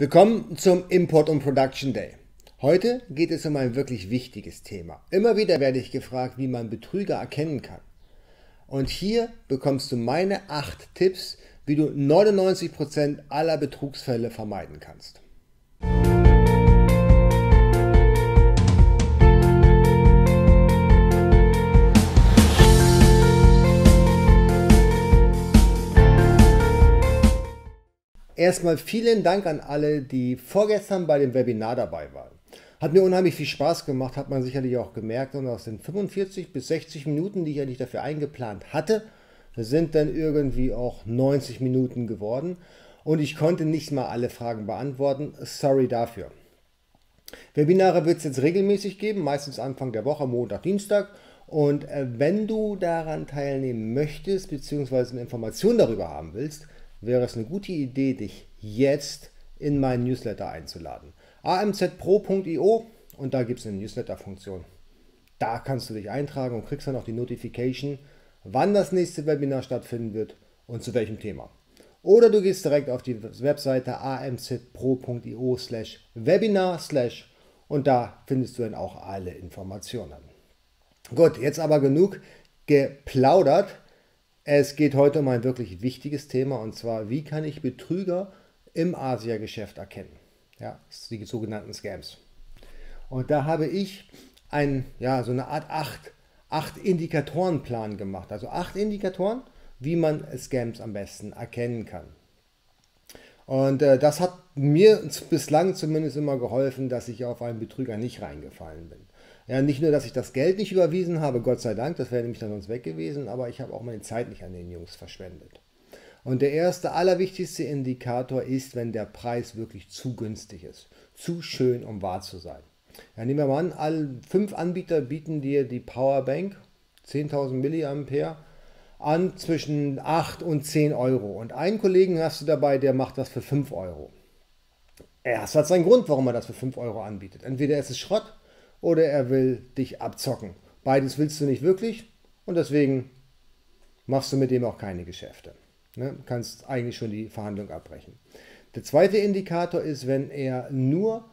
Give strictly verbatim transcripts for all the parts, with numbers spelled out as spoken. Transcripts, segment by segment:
Willkommen zum Import und Production Day. Heute geht es um ein wirklich wichtiges Thema. Immer wieder werde ich gefragt, wie man Betrüger erkennen kann. Und hier bekommst du meine acht Tipps, wie du neunundneunzig Prozent aller Betrugsfälle vermeiden kannst. Erstmal vielen Dank an alle, die vorgestern bei dem Webinar dabei waren. Hat mir unheimlich viel Spaß gemacht, hat man sicherlich auch gemerkt. Und aus den fünfundvierzig bis sechzig Minuten, die ich eigentlich dafür eingeplant hatte, sind dann irgendwie auch neunzig Minuten geworden. Und ich konnte nicht mal alle Fragen beantworten. Sorry dafür. Webinare wird es jetzt regelmäßig geben, meistens Anfang der Woche, Montag, Dienstag. Und wenn du daran teilnehmen möchtest, beziehungsweise eine Information darüber haben willst, wäre es eine gute Idee, dich jetzt in meinen Newsletter einzuladen. a m z pro punkt i o, und da gibt es eine Newsletter-Funktion. Da kannst du dich eintragen und kriegst dann auch die Notification, wann das nächste Webinar stattfinden wird und zu welchem Thema. Oder du gehst direkt auf die Webseite a m z pro punkt i o slash webinar slash und da findest du dann auch alle Informationen. Gut, jetzt aber genug geplaudert. Es geht heute um ein wirklich wichtiges Thema, und zwar, wie kann ich Betrüger im Asia-Geschäft erkennen? Ja, die sogenannten Scams. Und da habe ich ein, ja, so eine Art acht Indikatoren-Plan gemacht. Also acht Indikatoren, wie man Scams am besten erkennen kann. Und äh, das hat mir bislang zumindest immer geholfen, dass ich auf einen Betrüger nicht reingefallen bin. Ja, nicht nur, dass ich das Geld nicht überwiesen habe, Gott sei Dank, das wäre nämlich dann sonst weg gewesen, aber ich habe auch meine Zeit nicht an den Jungs verschwendet. Und der erste, allerwichtigste Indikator ist, wenn der Preis wirklich zu günstig ist, zu schön, um wahr zu sein. Ja, nehmen wir mal an, alle fünf Anbieter bieten dir die Powerbank, zehntausend Milliampere, an zwischen acht und zehn Euro. Und einen Kollegen hast du dabei, der macht das für fünf Euro. Erst hat seinen Grund, warum er das für fünf Euro anbietet. Entweder es ist Schrott, oder er will dich abzocken. Beides willst du nicht wirklich und deswegen machst du mit dem auch keine Geschäfte. Ne? Kannst eigentlich schon die Verhandlung abbrechen. Der zweite Indikator ist, wenn er nur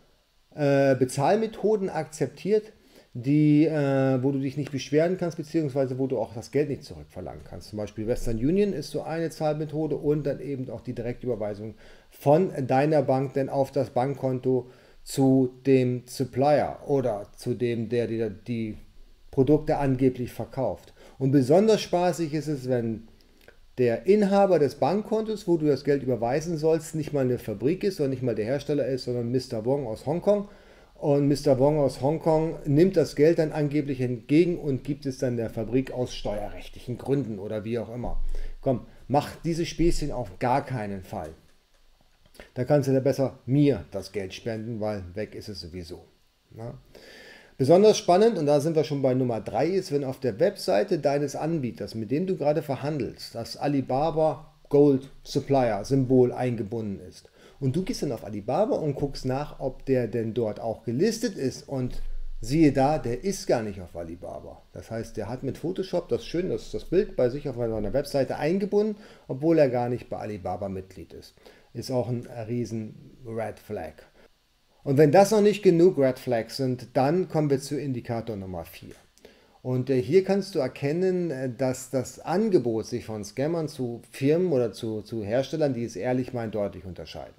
äh, Bezahlmethoden akzeptiert, die, äh, wo du dich nicht beschweren kannst, beziehungsweise wo du auch das Geld nicht zurückverlangen kannst. Zum Beispiel Western Union ist so eine Zahlmethode und dann eben auch die Direktüberweisung von deiner Bank denn auf das Bankkonto zu dem Supplier oder zu dem, der dir die Produkte angeblich verkauft. Und besonders spaßig ist es, wenn der Inhaber des Bankkontos, wo du das Geld überweisen sollst, nicht mal eine Fabrik ist oder nicht mal der Hersteller ist, sondern Mister Wong aus Hongkong. Und Mister Wong aus Hongkong nimmt das Geld dann angeblich entgegen und gibt es dann der Fabrik aus steuerrechtlichen Gründen oder wie auch immer. Komm, mach diese Späßchen auf gar keinen Fall. Da kannst du ja besser mir das Geld spenden, weil weg ist es sowieso. Ja. Besonders spannend, und da sind wir schon bei Nummer drei, ist, wenn auf der Webseite deines Anbieters, mit dem du gerade verhandelst, das Alibaba Gold Supplier Symbol eingebunden ist. Und du gehst dann auf Alibaba und guckst nach, ob der denn dort auch gelistet ist. Und siehe da, der ist gar nicht auf Alibaba. Das heißt, der hat mit Photoshop das schön, das, das Bild bei sich auf seiner Webseite eingebunden, obwohl er gar nicht bei Alibaba Mitglied ist. Ist auch ein riesen Red Flag. Und wenn das noch nicht genug Red Flags sind, dann kommen wir zu Indikator Nummer vier. Und hier kannst du erkennen, dass das Angebot sich von Scammern zu Firmen oder zu, zu Herstellern, die es ehrlich meinen, deutlich unterscheiden.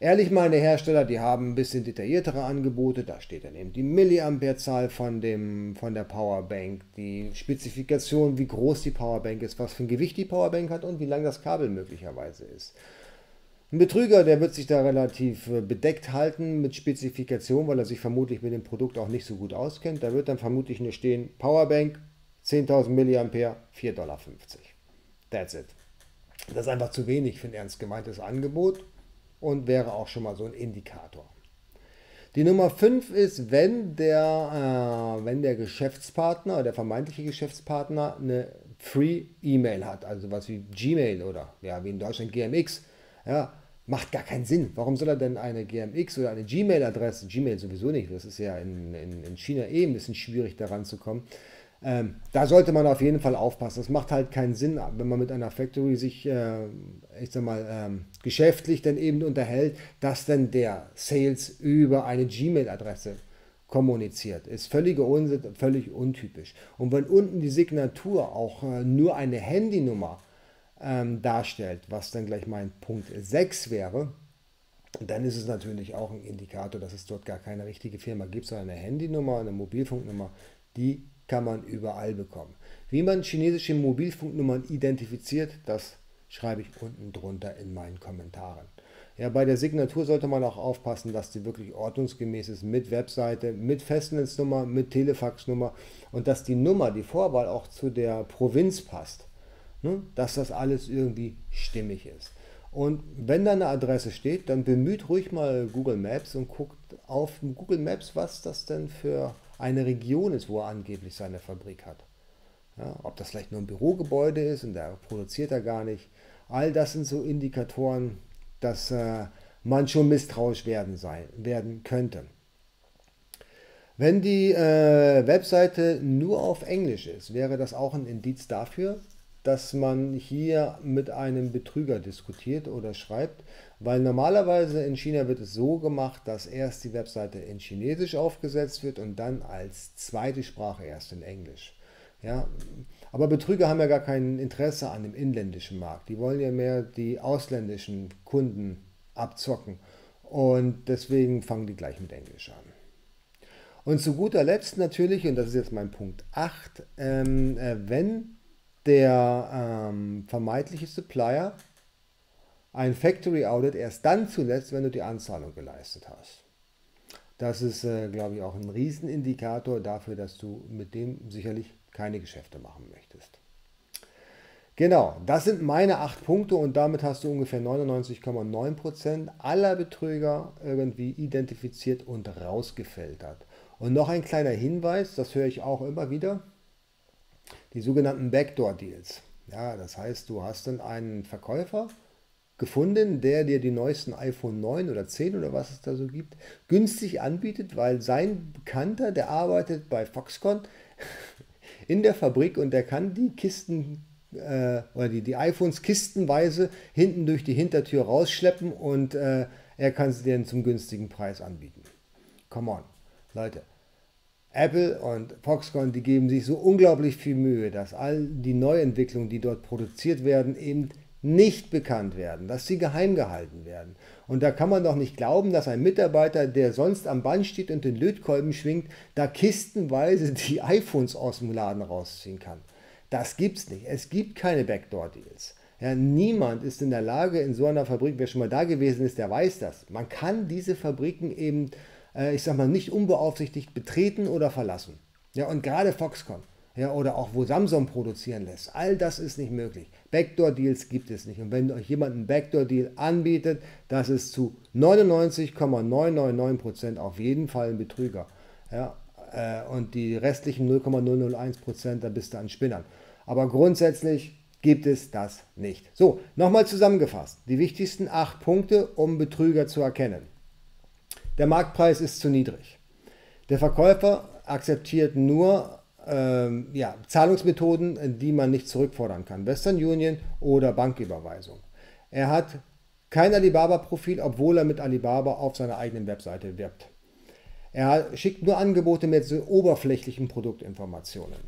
Ehrlich meine Hersteller, die haben ein bisschen detailliertere Angebote. Da steht dann eben die Milliampere-Zahl von, dem, von der Powerbank, die Spezifikation, wie groß die Powerbank ist, was für ein Gewicht die Powerbank hat und wie lang das Kabel möglicherweise ist. Ein Betrüger, der wird sich da relativ bedeckt halten mit Spezifikation, weil er sich vermutlich mit dem Produkt auch nicht so gut auskennt. Da wird dann vermutlich nur stehen, Powerbank, zehntausend Milliampere, vier Dollar fünfzig. That's it. Das ist einfach zu wenig für ein ernst gemeintes Angebot und wäre auch schon mal so ein Indikator. Die Nummer fünf ist, wenn der, äh, wenn der Geschäftspartner oder der vermeintliche Geschäftspartner eine Free-E-Mail hat, also was wie Gmail oder ja, wie in Deutschland G M X. Ja, macht gar keinen Sinn. Warum soll er denn eine G M X oder eine Gmail-Adresse, Gmail sowieso nicht, das ist ja in, in, in China eh ein bisschen schwierig, daran zu kommen, Ähm, da sollte man auf jeden Fall aufpassen. Das macht halt keinen Sinn, wenn man mit einer Factory sich, äh, ich sag mal, ähm, geschäftlich dann eben unterhält, dass dann der Sales über eine Gmail-Adresse kommuniziert. Ist völliger Unsinn, völlig untypisch. Und wenn unten die Signatur auch äh, nur eine Handynummer ähm, darstellt, was dann gleich mein Punkt sechs wäre, dann ist es natürlich auch ein Indikator, dass es dort gar keine richtige Firma gibt, sondern eine Handynummer, eine Mobilfunknummer, die kann man überall bekommen. Wie man chinesische Mobilfunknummern identifiziert, das schreibe ich unten drunter in meinen Kommentaren. Ja, bei der Signatur sollte man auch aufpassen, dass die wirklich ordnungsgemäß ist mit Webseite, mit Festnetznummer, mit Telefaxnummer und dass die Nummer, die Vorwahl auch zu der Provinz passt, ne? Dass das alles irgendwie stimmig ist. Und wenn da eine Adresse steht, dann bemüht ruhig mal Google Maps und guckt auf Google Maps, was das denn für eine Region ist, wo er angeblich seine Fabrik hat. Ja, ob das vielleicht nur ein Bürogebäude ist und da produziert er gar nicht. All das sind so Indikatoren, dass äh, man schon misstrauisch werden, sein, werden könnte. Wenn die äh, Webseite nur auf Englisch ist, wäre das auch ein Indiz dafür, dass man hier mit einem Betrüger diskutiert oder schreibt, weil normalerweise in China wird es so gemacht, dass erst die Webseite in Chinesisch aufgesetzt wird und dann als zweite Sprache erst in Englisch. Ja, aber Betrüger haben ja gar kein Interesse an dem inländischen Markt. Die wollen ja mehr die ausländischen Kunden abzocken und deswegen fangen die gleich mit Englisch an. Und zu guter Letzt natürlich, und das ist jetzt mein Punkt acht, ähm, äh, wenn der ähm, vermeintliche Supplier ein Factory Audit erst dann zulässt, wenn du die Anzahlung geleistet hast. Das ist, äh, glaube ich, auch ein Riesenindikator dafür, dass du mit dem sicherlich keine Geschäfte machen möchtest. Genau, das sind meine acht Punkte und damit hast du ungefähr neunundneunzig Komma neun Prozent aller Betrüger irgendwie identifiziert und rausgefiltert. Und noch ein kleiner Hinweis, das höre ich auch immer wieder, die sogenannten Backdoor-Deals. Ja, das heißt, du hast dann einen Verkäufer gefunden, der dir die neuesten iPhone neun oder zehn oder was es da so gibt, günstig anbietet, weil sein Bekannter, der arbeitet bei Foxconn in der Fabrik und der kann die Kisten äh, oder die, die iPhones kistenweise hinten durch die Hintertür rausschleppen und äh, er kann sie dir zum günstigen Preis anbieten. Come on, Leute. Apple und Foxconn, die geben sich so unglaublich viel Mühe, dass all die Neuentwicklungen, die dort produziert werden, eben nicht bekannt werden, dass sie geheim gehalten werden. Und da kann man doch nicht glauben, dass ein Mitarbeiter, der sonst am Band steht und den Lötkolben schwingt, da kistenweise die iPhones aus dem Laden rausziehen kann. Das gibt's nicht. Es gibt keine Backdoor-Deals. Ja, niemand ist in der Lage, in so einer Fabrik, wer schon mal da gewesen ist, der weiß das. Man kann diese Fabriken eben, ich sag mal, nicht unbeaufsichtigt betreten oder verlassen. Ja, und gerade Foxconn, ja, oder auch wo Samsung produzieren lässt, all das ist nicht möglich. Backdoor-Deals gibt es nicht. Und wenn euch jemand einen Backdoor-Deal anbietet, das ist zu neunundneunzig Komma neunhundertneunundneunzig Prozent auf jeden Fall ein Betrüger. Ja, und die restlichen null Komma null null eins Prozent, da bist du an Spinnern. Aber grundsätzlich gibt es das nicht. So, nochmal zusammengefasst, die wichtigsten acht Punkte, um Betrüger zu erkennen. Der Marktpreis ist zu niedrig. Der Verkäufer akzeptiert nur ähm, ja, Zahlungsmethoden, die man nicht zurückfordern kann. Western Union oder Banküberweisung. Er hat kein Alibaba-Profil, obwohl er mit Alibaba auf seiner eigenen Webseite wirbt. Er schickt nur Angebote mit so oberflächlichen Produktinformationen.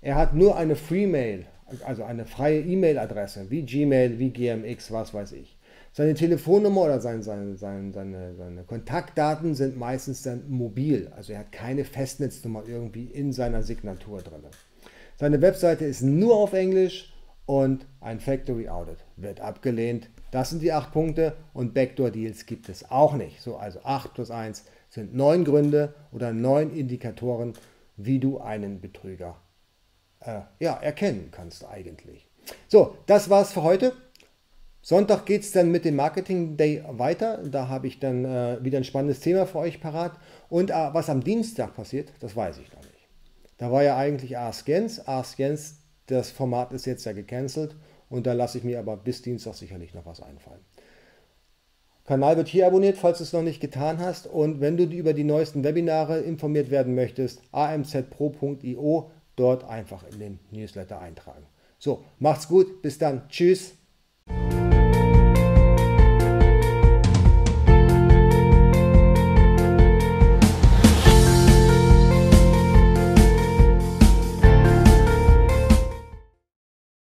Er hat nur eine Free-Mail, also eine freie E-Mail-Adresse, wie Gmail, wie G M X, was weiß ich. Seine Telefonnummer oder seine, seine, seine, seine, seine Kontaktdaten sind meistens dann mobil. Also er hat keine Festnetznummer irgendwie in seiner Signatur drin. Seine Webseite ist nur auf Englisch und ein Factory Audit wird abgelehnt. Das sind die acht Punkte und Backdoor Deals gibt es auch nicht. So, also acht plus eins sind neun Gründe oder neun Indikatoren, wie du einen Betrüger äh, ja, erkennen kannst eigentlich. So, das war's für heute. Sonntag geht es dann mit dem Marketing Day weiter. Da habe ich dann äh, wieder ein spannendes Thema für euch parat. Und äh, was am Dienstag passiert, das weiß ich noch nicht. Da war ja eigentlich Ask Jens. Ask Jens, das Format ist jetzt ja gecancelt. Und da lasse ich mir aber bis Dienstag sicherlich noch was einfallen. Kanal wird hier abonniert, falls du es noch nicht getan hast. Und wenn du über die neuesten Webinare informiert werden möchtest, a m z pro punkt i o dort einfach in den Newsletter eintragen. So, macht's gut, bis dann, tschüss.